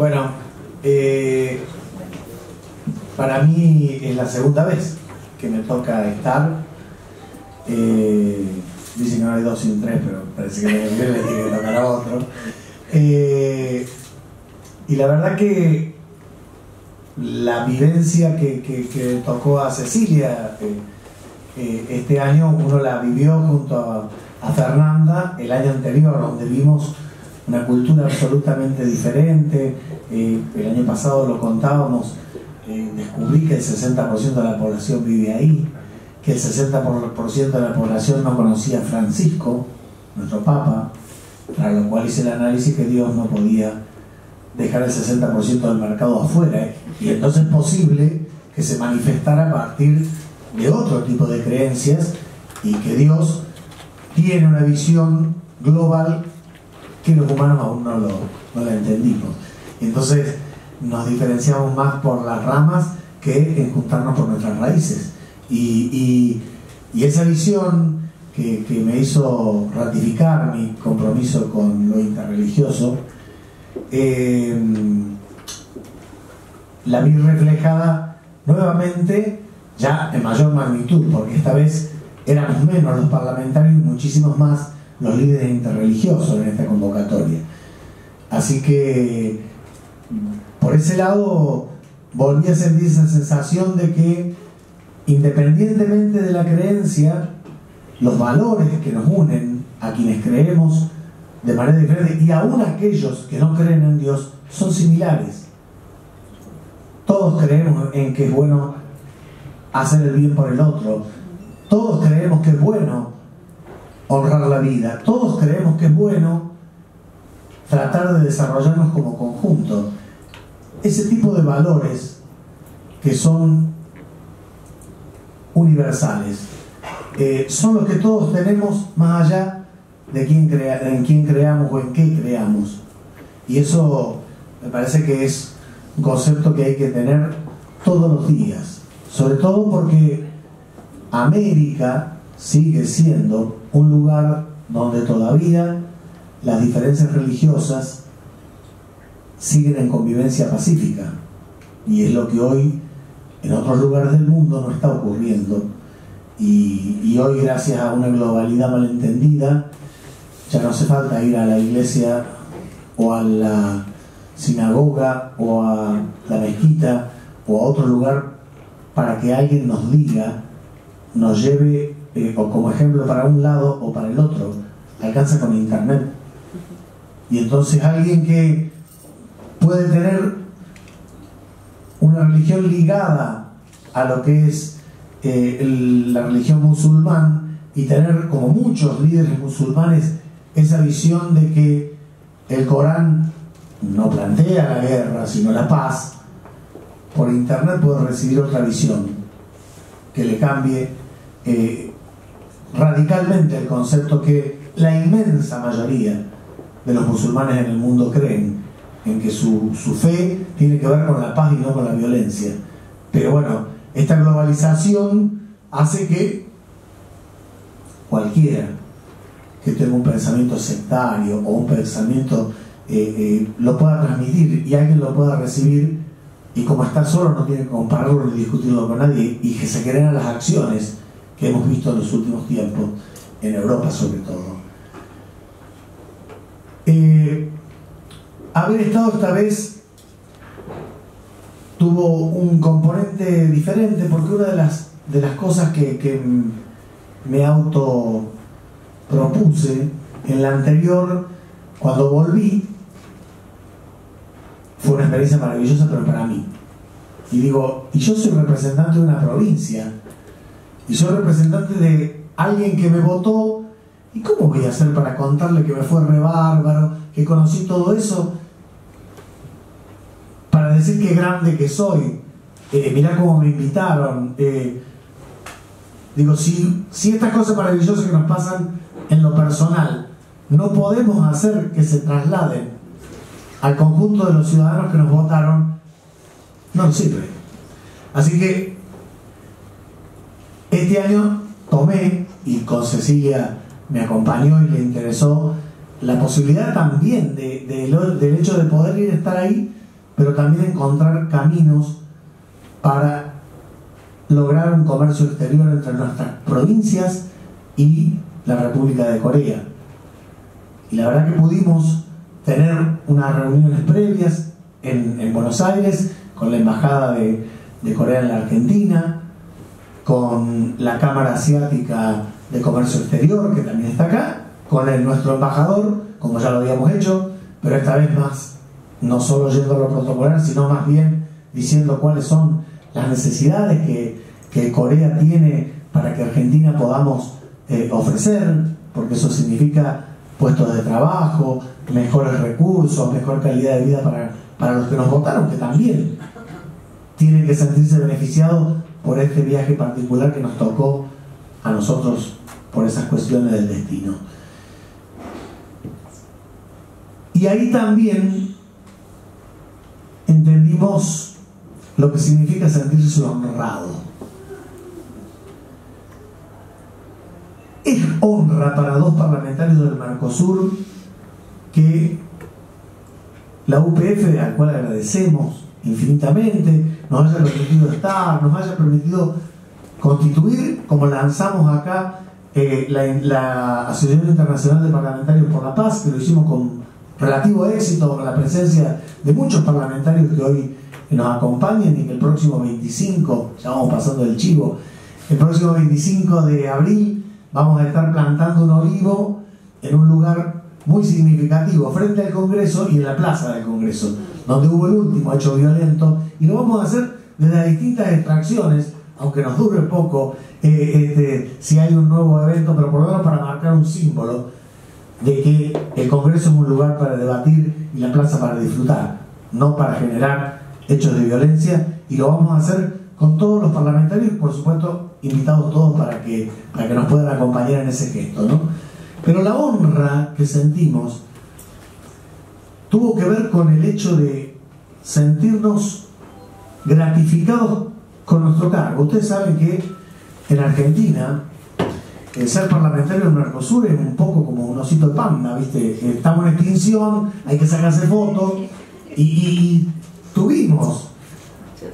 Bueno, para mí es la segunda vez que me toca estar. Dicen que no hay dos sin tres, pero parece que le tiene que tocar a otro. Y la verdad que la vivencia que tocó a Cecilia este año, uno la vivió junto a Fernanda el año anterior, donde vimos una cultura absolutamente diferente. El año pasado lo contábamos, descubrí que el 60% de la población vive ahí, que el 60% de la población no conocía a Francisco, nuestro Papa, para lo cual hice el análisis que Dios no podía dejar el 60% del mercado afuera, y entonces es posible que se manifestara a partir de otro tipo de creencias, y que Dios tiene una visión global que los humanos aún no la entendimos. Y entonces nos diferenciamos más por las ramas que en juntarnos por nuestras raíces. Y esa visión que me hizo ratificar mi compromiso con lo interreligioso, la vi reflejada nuevamente, ya en mayor magnitud, porque esta vez éramos menos los parlamentarios y muchísimos más los líderes interreligiosos en esta convocatoria. Así que por ese lado volví a sentir esa sensación de que, independientemente de la creencia, los valores que nos unen a quienes creemos de manera diferente y aún aquellos que no creen en Dios son similares. Todos creemos en que es bueno hacer el bien por el otro, todos creemos que es bueno honrar la vida, todos creemos que es bueno tratar de desarrollarnos como conjunto. Ese tipo de valores que son universales son los que todos tenemos, más allá de en quién creamos o en qué creamos. Y eso me parece que es un concepto que hay que tener todos los días, sobre todo porque América sigue siendo un lugar donde todavía las diferencias religiosas siguen en convivencia pacífica, y es lo que hoy en otros lugares del mundo no está ocurriendo, y hoy, gracias a una globalidad malentendida, ya no hace falta ir a la iglesia o a la sinagoga o a la mezquita o a otro lugar para que alguien nos diga, nos lleve o como ejemplo para un lado o para el otro. Alcanza con internet. Y entonces alguien que puede tener una religión ligada a lo que es la religión musulmán, y tener, como muchos líderes musulmanes, esa visión de que el Corán no plantea la guerra sino la paz, por internet puede recibir otra visión que le cambie radicalmente el concepto que la inmensa mayoría de los musulmanes en el mundo creen, en que su fe tiene que ver con la paz y no con la violencia. Pero bueno, esta globalización hace que cualquiera que tenga un pensamiento sectario o un pensamiento lo pueda transmitir, y alguien lo pueda recibir, y como está solo no tiene que compararlo ni discutirlo con nadie, y que se crean las acciones que hemos visto en los últimos tiempos en Europa, sobre todo. Haber estado esta vez tuvo un componente diferente, porque una de las cosas que me autopropuse en la anterior, cuando volví, fue una experiencia maravillosa, pero para mí. Y digo, y yo soy representante de una provincia, y soy representante de alguien que me votó, ¿y cómo voy a hacer para contarle que me fue re bárbaro, que conocí todo eso, para decir qué grande que soy? Mirá cómo me invitaron. Digo, si estas cosas maravillosas que nos pasan en lo personal no podemos hacer que se trasladen al conjunto de los ciudadanos que nos votaron, no nos sirve. Así que este año tomé, y con Cecilia me acompañó y le interesó, la posibilidad también del hecho de poder ir a estar ahí pero también encontrar caminos para lograr un comercio exterior entre nuestras provincias y la República de Corea. Y la verdad que pudimos tener unas reuniones previas en Buenos Aires, con la Embajada de Corea en la Argentina, con la Cámara Asiática de Comercio Exterior, que también está acá, con nuestro embajador, como ya lo habíamos hecho, pero esta vez más, no solo yendo a lo protocolar, sino más bien diciendo cuáles son las necesidades que Corea tiene para que Argentina podamos ofrecer, porque eso significa puestos de trabajo, mejores recursos, mejor calidad de vida para los que nos votaron, que también tienen que sentirse beneficiados por este viaje particular que nos tocó a nosotros por esas cuestiones del destino. Y ahí también entendimos lo que significa sentirse honrado. Es honra para dos parlamentarios del Mercosur que la UPF, al cual agradecemos infinitamente, nos haya permitido estar, nos haya permitido constituir, como lanzamos acá, la Asociación Internacional de Parlamentarios por la Paz, que lo hicimos con relativo éxito, con la presencia de muchos parlamentarios que hoy nos acompañan y que el próximo 25, ya vamos pasando el chivo, el próximo 25 de abril vamos a estar plantando un olivo en un lugar muy significativo, frente al Congreso y en la plaza del Congreso, donde hubo el último hecho violento, y lo vamos a hacer desde las distintas extracciones, aunque nos dure poco, si hay un nuevo evento, pero por lo menos para marcar un símbolo de que el Congreso es un lugar para debatir y la plaza para disfrutar, no para generar hechos de violencia, y lo vamos a hacer con todos los parlamentarios, por supuesto invitados todos para que nos puedan acompañar en ese gesto, ¿no? Pero la honra que sentimos tuvo que ver con el hecho de sentirnos gratificados con nuestro cargo. Ustedes saben que en Argentina el ser parlamentario en Mercosur es un poco como un osito de Pampa, ¿viste? Estamos en extinción, hay que sacarse fotos, y tuvimos,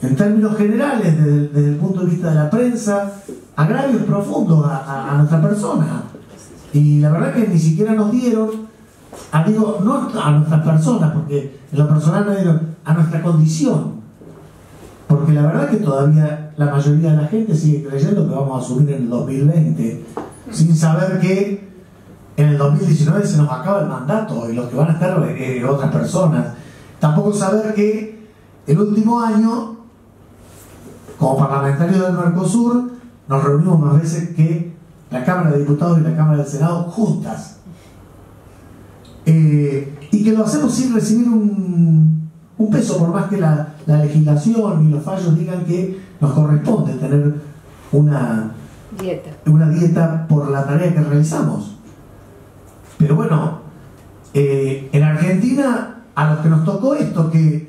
en términos generales, desde el punto de vista de la prensa, agravios profundos a nuestra persona. Y la verdad que ni siquiera nos dieron, digo, no a nuestras personas, porque en lo personal nos dieron a nuestra condición. Porque la verdad que todavía la mayoría de la gente sigue creyendo que vamos a subir en el 2020, sin saber que en el 2019 se nos acaba el mandato y los que van a estar otras personas. Tampoco saber que el último año, como parlamentarios del Mercosur, nos reunimos más veces que la Cámara de Diputados y la Cámara del Senado juntas. Y que lo hacemos sin recibir un peso, por más que la legislación y los fallos digan que nos corresponde tener una dieta por la tarea que realizamos. Pero bueno, en Argentina, a los que nos tocó esto, que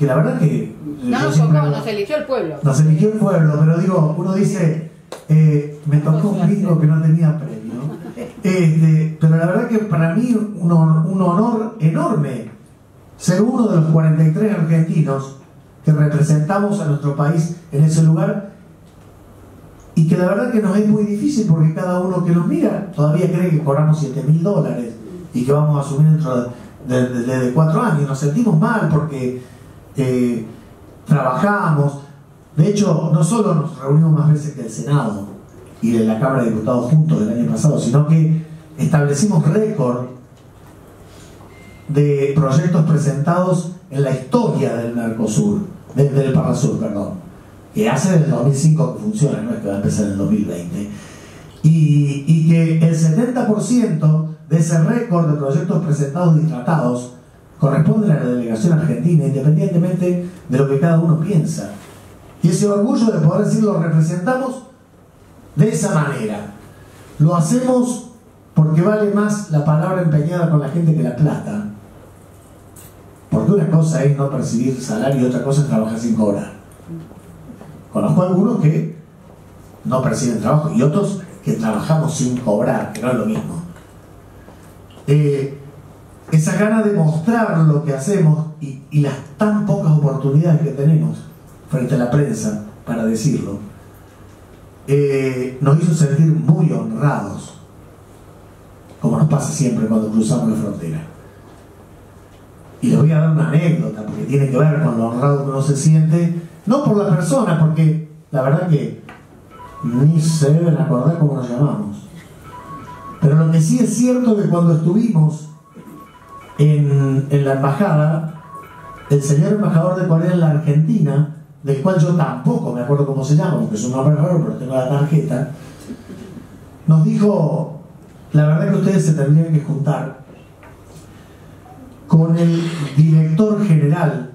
la verdad que... nos eligió el pueblo. Nos eligió el pueblo, pero digo, uno dice, me tocó un bingo que no tenía premio. Pero la verdad que para mí un honor enorme ser uno de los 43 argentinos que representamos a nuestro país en ese lugar, y que la verdad que nos es muy difícil porque cada uno que nos mira todavía cree que cobramos $7.000 y que vamos a asumir dentro de 4 años. Nos sentimos mal porque... trabajamos, de hecho no solo nos reunimos más veces que el Senado y de la Cámara de Diputados juntos del año pasado, sino que establecimos récord de proyectos presentados en la historia del Narcosur, del Parasur, perdón, que hace desde el 2005 que funciona, no es que va a empezar en el 2020, y que el 70% de ese récord de proyectos presentados y tratados corresponde a la delegación argentina, independientemente de lo que cada uno piensa. Y ese orgullo de poder decir, lo representamos de esa manera. Lo hacemos porque vale más la palabra empeñada con la gente que la plata. Porque una cosa es no percibir salario y otra cosa es trabajar sin cobrar. Conozco algunos que no perciben trabajo y otros que trabajamos sin cobrar, que no es lo mismo. esa gana de mostrar lo que hacemos y las tan pocas oportunidades que tenemos frente a la prensa para decirlo, nos hizo sentir muy honrados, como nos pasa siempre cuando cruzamos la frontera. Y les voy a dar una anécdota, porque tiene que ver con lo honrado que uno se siente, no por la persona, porque la verdad que ni se deben acordar cómo nos llamamos. Pero lo que sí es cierto es que cuando estuvimos en la embajada, el señor embajador de Corea en la Argentina, del cual yo tampoco me acuerdo cómo se llama, porque es un nombre raro, pero tengo la tarjeta, nos dijo: la verdad que ustedes se tendrían que juntar con el director general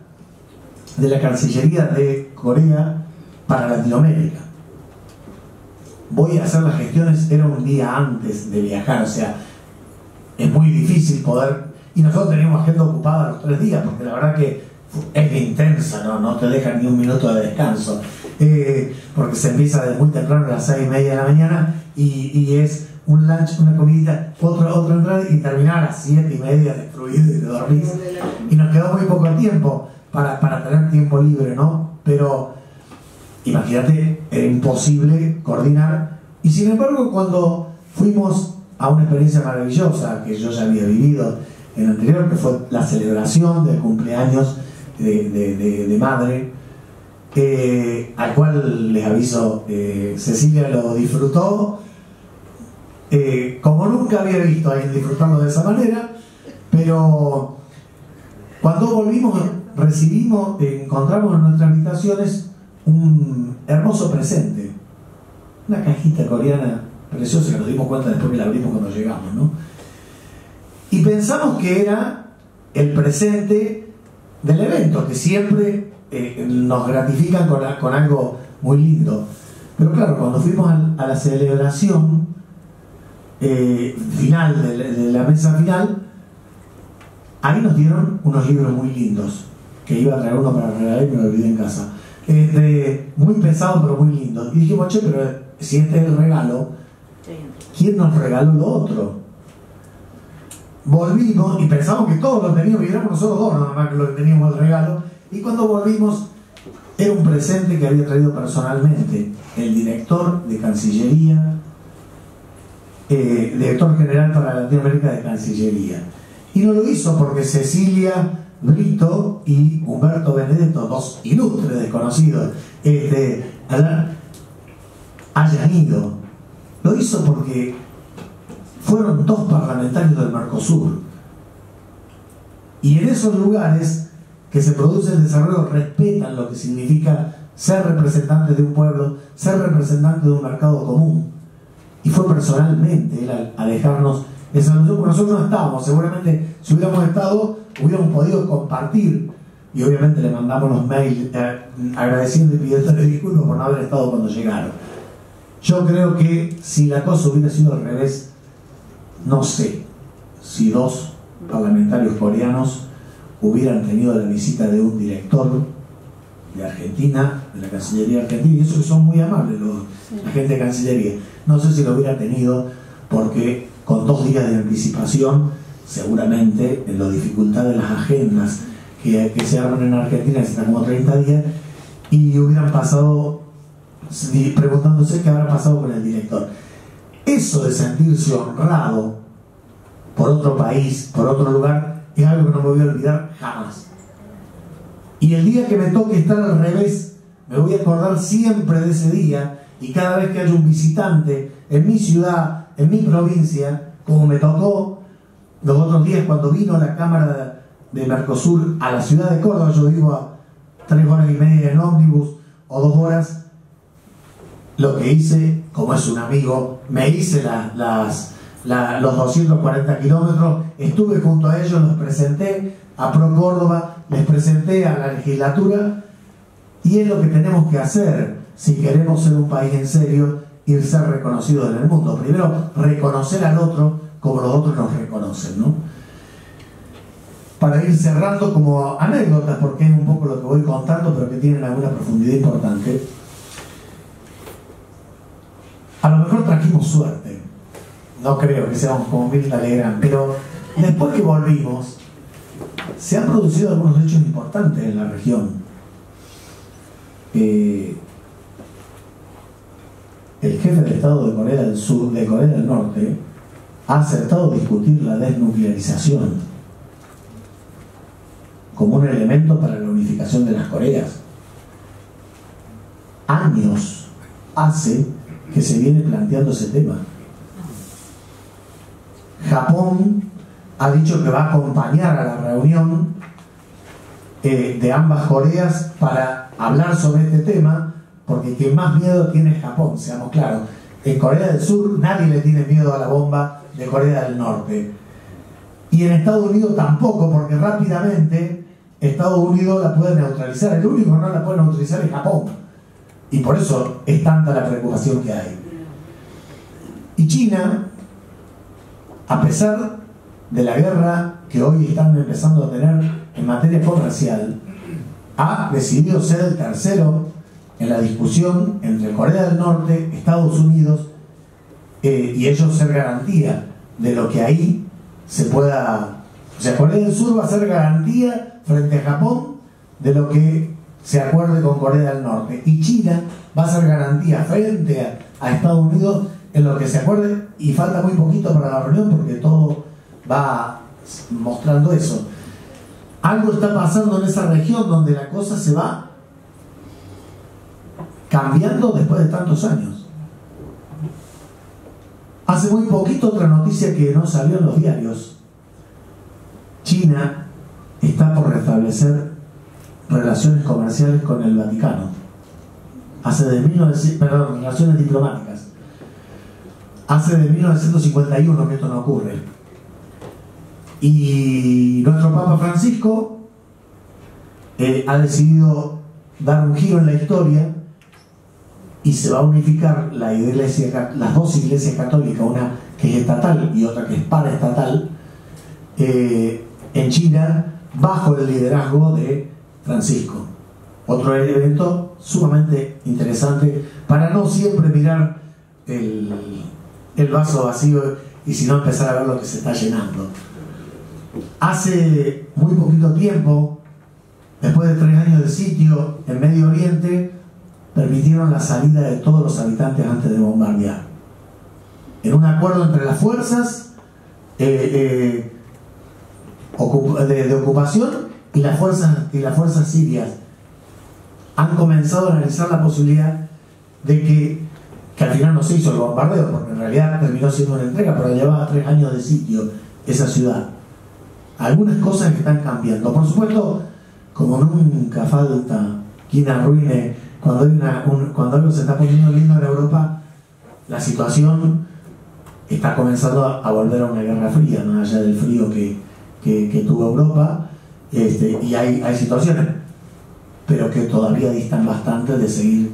de la Cancillería de Corea para Latinoamérica. Voy a hacer las gestiones, era un día antes de viajar, o sea, es muy difícil poder... Y nosotros teníamos agenda ocupada los 3 días, porque la verdad que es intensa, no te dejan ni un minuto de descanso, porque se empieza desde muy temprano, a las 6:30 de la mañana, y es un lunch, una comidita, otra entrada, y terminar a las 7:30 destruido y te dormís. Y nos quedó muy poco tiempo para tener tiempo libre, ¿no? Pero imagínate, era imposible coordinar. Y sin embargo, cuando fuimos a una experiencia maravillosa que yo ya había vivido en el anterior, que fue la celebración del cumpleaños de madre, al cual les aviso, Cecilia lo disfrutó como nunca había visto a alguien disfrutarlo de esa manera. Pero cuando volvimos, recibimos, encontramos en nuestras habitaciones un hermoso presente, una cajita coreana preciosa que nos dimos cuenta después que la abrimos cuando llegamos, ¿no? Y pensamos que era el presente del evento, que siempre nos gratifican con algo muy lindo. Pero claro, cuando fuimos a la celebración final, de la mesa final, ahí nos dieron unos libros muy lindos, que iba a traer uno para regalar y me lo olvidé en casa, muy pesados pero muy lindos. Y dijimos: che, pero si este es el regalo, ¿quién nos regaló lo otro? Volvimos y pensamos que todos lo teníamos, y éramos nosotros dos nada más que lo que teníamos el regalo. Y cuando volvimos, era un presente que había traído personalmente el director de Cancillería, director general para Latinoamérica de Cancillería. Y no lo hizo porque Cecilia Brito y Humberto Benedetto, dos ilustres desconocidos, hayan ido. Lo hizo porque fueron 2 parlamentarios del Mercosur. Y en esos lugares que se produce el desarrollo respetan lo que significa ser representante de un pueblo, ser representante de un mercado común. Y fue personalmente él a dejarnos esa noción. Nosotros no estábamos, seguramente si hubiéramos estado hubiéramos podido compartir, y obviamente le mandamos los mails agradeciendo y pidiéndole disculpas por no haber estado cuando llegaron. Yo creo que si la cosa hubiera sido al revés, no sé si 2 parlamentarios coreanos hubieran tenido la visita de un director de Argentina, de la Cancillería Argentina, y eso que son muy amables la gente de Cancillería. No sé si lo hubiera tenido, porque con 2 días de anticipación, seguramente en la dificultad de las agendas que se arman en Argentina, que están como 30 días, y hubieran pasado preguntándose qué habrá pasado con el director. Eso de sentirse honrado por otro país, por otro lugar, es algo que no me voy a olvidar jamás. Y el día que me toque estar al revés, me voy a acordar siempre de ese día, y cada vez que haya un visitante en mi ciudad, en mi provincia, como me tocó los otros días cuando vino la Cámara de Mercosur a la ciudad de Córdoba, yo vivo a 3 horas y media en ómnibus o 2 horas, lo que hice, como es un amigo, me hice los 240 kilómetros, estuve junto a ellos, los presenté a Pro Córdoba, les presenté a la legislatura, y es lo que tenemos que hacer si queremos ser un país en serio y ser reconocidos en el mundo. Primero, reconocer al otro como los otros nos reconocen, ¿no? Para ir cerrando como anécdotas, porque es un poco lo que voy contando, pero que tienen alguna profundidad importante. A lo mejor trajimos suerte, no creo que seamos como Mirtha Legrand, pero Después que volvimos, se han producido algunos hechos importantes en la región. El jefe de Estado de Corea del Sur, de Corea del Norte, ha acertado discutir la desnuclearización como un elemento para la unificación de las Coreas. Años hace que se viene planteando ese tema. Japón ha dicho que va a acompañar a la reunión de ambas Coreas para hablar sobre este tema, porque quien más miedo tiene es Japón, seamos claros. En Corea del Sur nadie le tiene miedo a la bomba de Corea del Norte. Y en Estados Unidos tampoco, porque rápidamente Estados Unidos la puede neutralizar. El único que no la puede neutralizar es Japón. Y por eso es tanta la preocupación que hay. Y China, a pesar de la guerra que hoy están empezando a tener en materia comercial, ha decidido ser el tercero en la discusión entre Corea del Norte, Estados Unidos, y ellos ser garantía de lo que ahí se pueda... O sea, Corea del Sur va a ser garantía frente a Japón de lo que se acuerde con Corea del Norte, y China va a ser garantía frente a Estados Unidos en lo que se acuerde, y falta muy poquito para la reunión porque todo va mostrando eso. Algo está pasando en esa región donde la cosa se va cambiando después de tantos años. Hace muy poquito otra noticia que no salió en los diarios: China está por restablecer relaciones comerciales con el Vaticano. Hace de relaciones diplomáticas. Hace de 1951 que esto no ocurre. Y nuestro Papa Francisco ha decidido dar un giro en la historia y se va a unificar la iglesia, las dos iglesias católicas, una que es estatal y otra que es paraestatal, en China, bajo el liderazgo de Francisco. Otro evento sumamente interesante para no siempre mirar el vaso vacío y sino empezar a ver lo que se está llenando. Hace muy poquito tiempo, después de 3 años de sitio en Medio Oriente, permitieron la salida de todos los habitantes antes de bombardear. En un acuerdo entre las fuerzas de ocupación y las fuerzas sirias, han comenzado a analizar la posibilidad de que al final no se hizo el bombardeo, porque en realidad terminó siendo una entrega, pero llevaba 3 años de sitio esa ciudad. Algunas cosas que están cambiando. Por supuesto, como nunca falta quien arruine, cuando algo se está poniendo lindo en Europa, la situación está comenzando a volver a una guerra fría, más allá del frío que tuvo Europa, y hay situaciones, pero que todavía distan bastante de seguir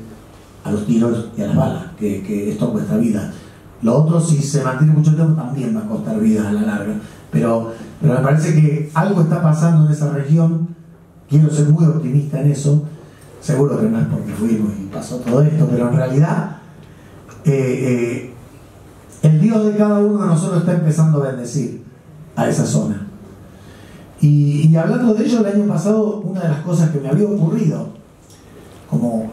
a los tiros y a las balas, que esto cuesta vida. Lo otro, si se mantiene mucho tiempo, también va a costar vidas a la larga. Pero me parece que algo está pasando en esa región. Quiero ser muy optimista en eso. Seguro que no es porque fuimos y pasó todo esto, pero en realidad el Dios de cada uno de nosotros está empezando a bendecir a esa zona. Y hablando de ello, el año pasado una de las cosas que me había ocurrido como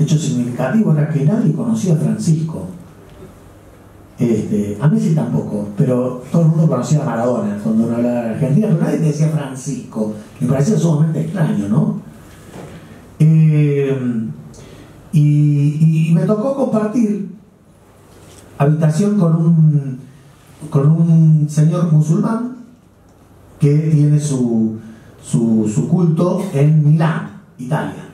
hecho significativo era que nadie conocía a Francisco. A Messi tampoco, pero todo el mundo conocía a Maradona cuando uno hablaba de Argentina, pero nadie decía Francisco. Me parecía sumamente extraño, ¿no? Y me tocó compartir habitación con un señor musulmán que tiene su culto en Milán, Italia.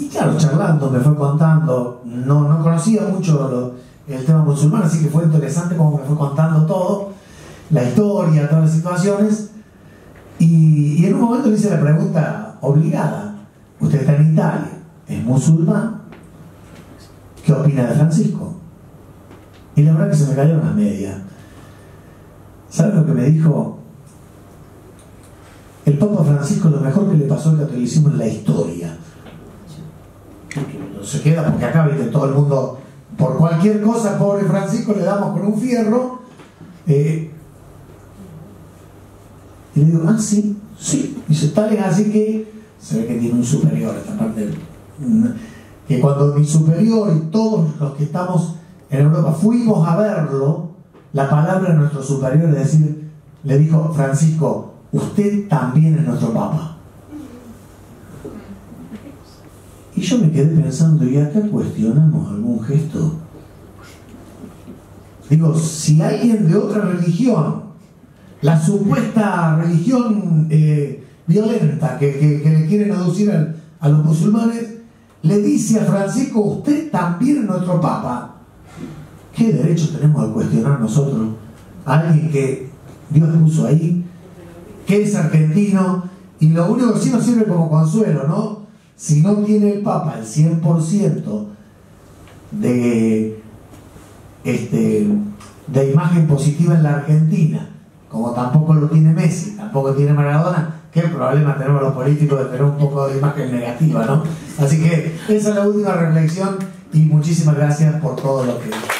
Y claro, charlando, me fue contando, no conocía mucho el tema musulmán, así que fue interesante como me fue contando todo, la historia, todas las situaciones, y en un momento le hice la pregunta obligada: usted está en Italia, es musulmán, ¿qué opina de Francisco? Y la verdad que se me cayeron las medias. ¿Sabe lo que me dijo? El Papa Francisco, lo mejor que le pasó al catolicismo en la historia. Se queda porque acá, viste, todo el mundo por cualquier cosa, pobre Francisco, le damos con un fierro. Y le digo, ah, sí, sí. Dice, tal es así que se ve que tiene un superior esta parte del... Que cuando mi superior y todos los que estamos en Europa fuimos a verlo, la palabra de nuestro superior, es decir, le dijo, Francisco, usted también es nuestro Papa. Y yo me quedé pensando, ¿y acá cuestionamos algún gesto? Digo, si alguien de otra religión, la supuesta religión violenta que le quieren aducir a los musulmanes, le dice a Francisco, usted también es nuestro Papa, ¿qué derecho tenemos a cuestionar nosotros a alguien que Dios puso ahí, que es argentino? Y lo único que sí nos sirve como consuelo, ¿no? Si no tiene el Papa el 100% de imagen positiva en la Argentina, como tampoco lo tiene Messi, tampoco tiene Maradona, qué problema tenemos los políticos de tener un poco de imagen negativa, ¿no? Así que esa es la última reflexión y muchísimas gracias por todo lo que...